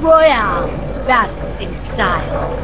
Royale, battle in style.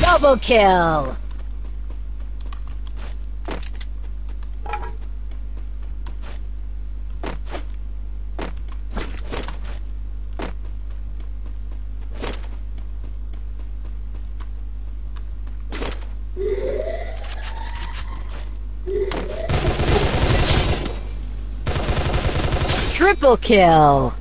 Double kill! Triple kill!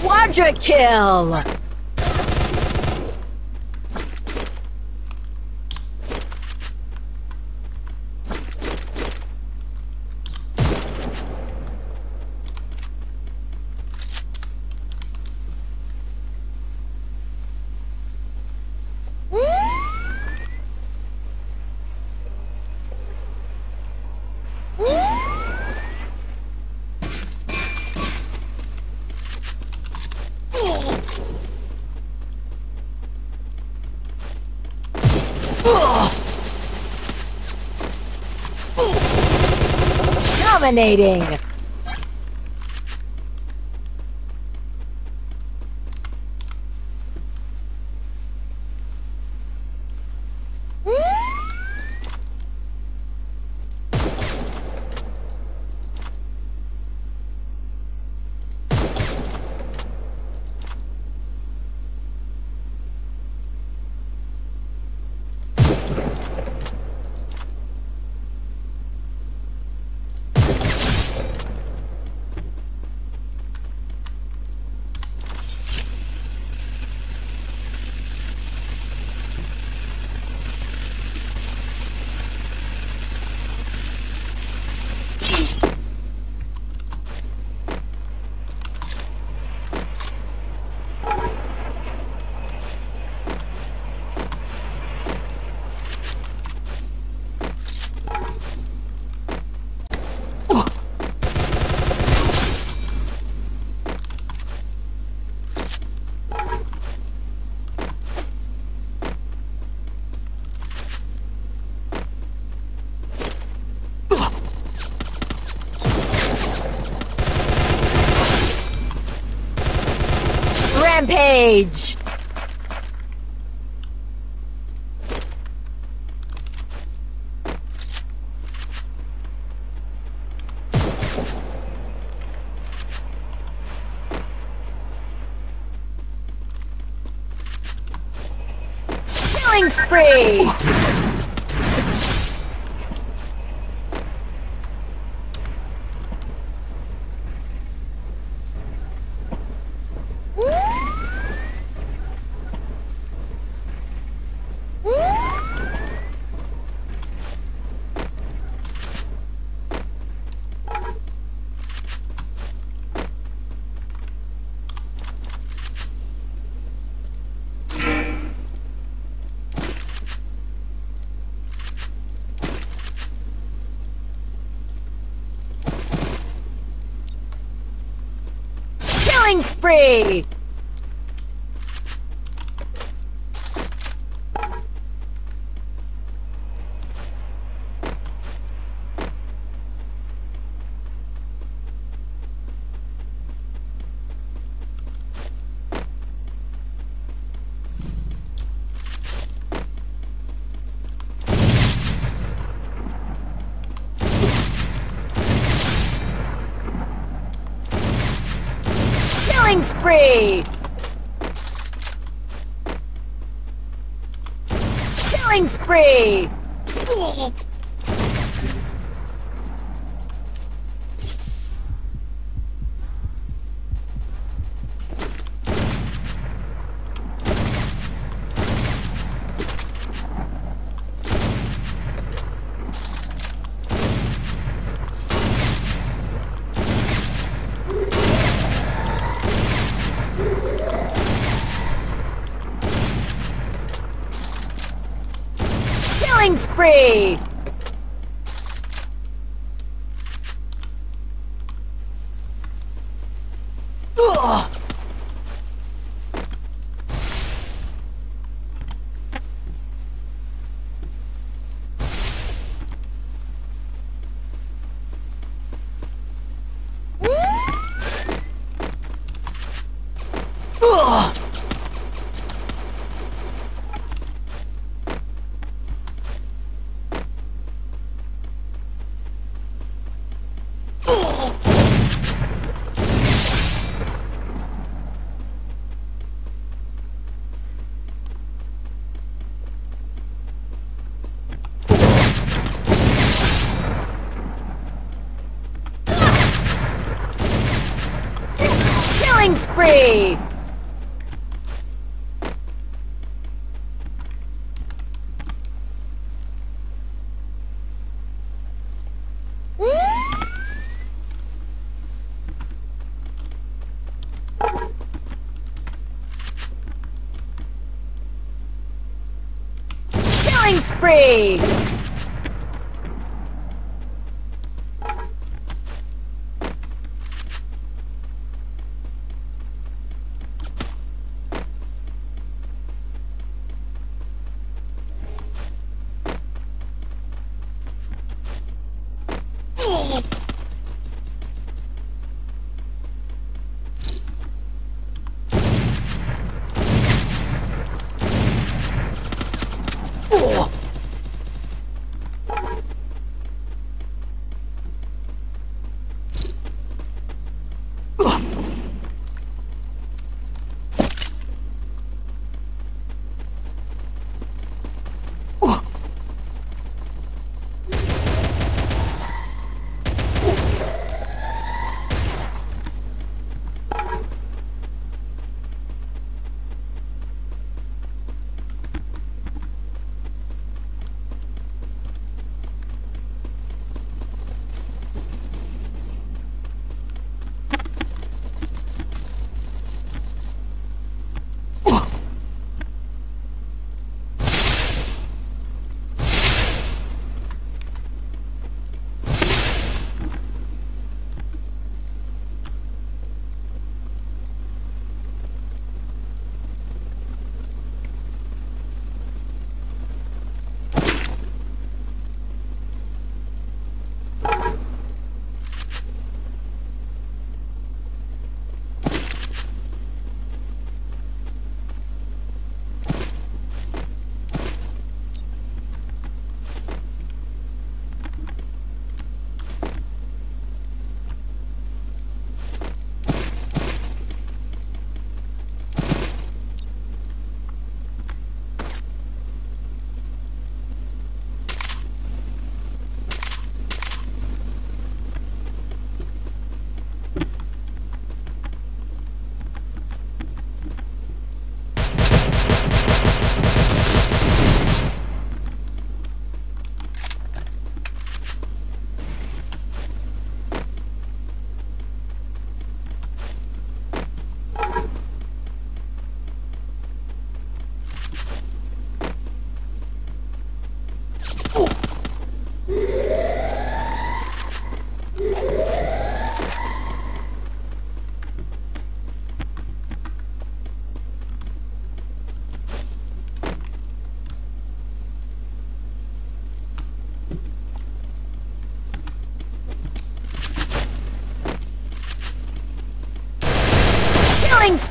Quadra kill! Dominating! Rampage! Killing spree! Spree! Spree! Killing spree! Spree! Ugh. Spree! Killing spree!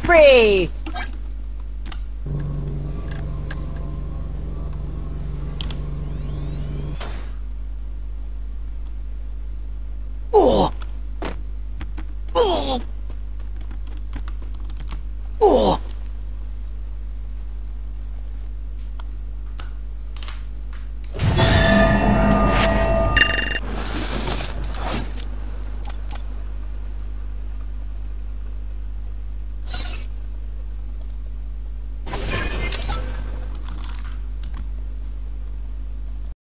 free.